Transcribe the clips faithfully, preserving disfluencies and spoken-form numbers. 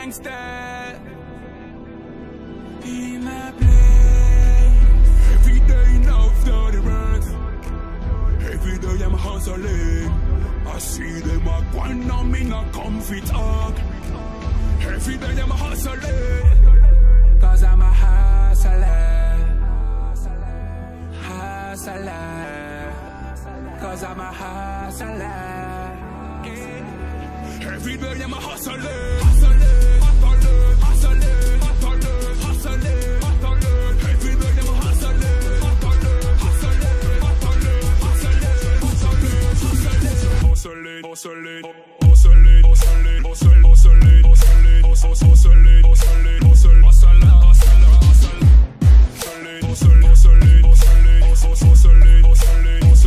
gangster. Be my place. Every day now for the rent. Every day I'm hustling. I see them a grind on me, not comfy talk. Every day I'm hustling, cause I'm a hustler. Hustler. Cause I'm a hustler. Every day I'm a hustler. Solid, oh solid, oh solid, oh solid, oh solid, oh solid, oh solid, oh solid, oh solid, oh solid, oh solid, oh solid, oh solid, oh solid, oh solid, oh solid, oh solid, oh solid, oh solid, oh solid, oh solid, oh solid.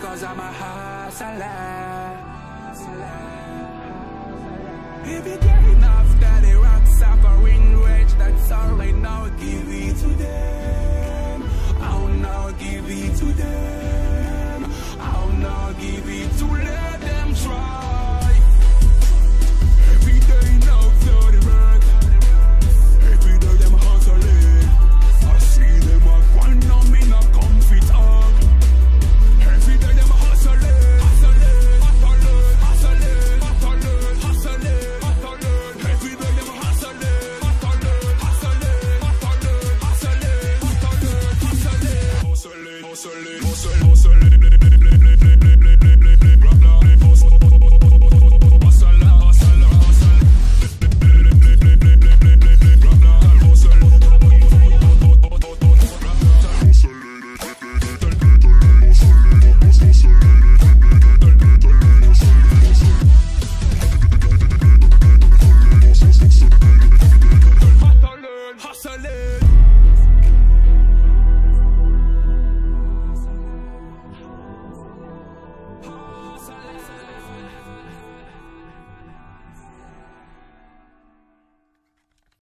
Cause I'm a hustler. If you get enough that they rock suffering wage, that's all I know. Give it to them. I'll now give it to them. I'll now give it to let them try.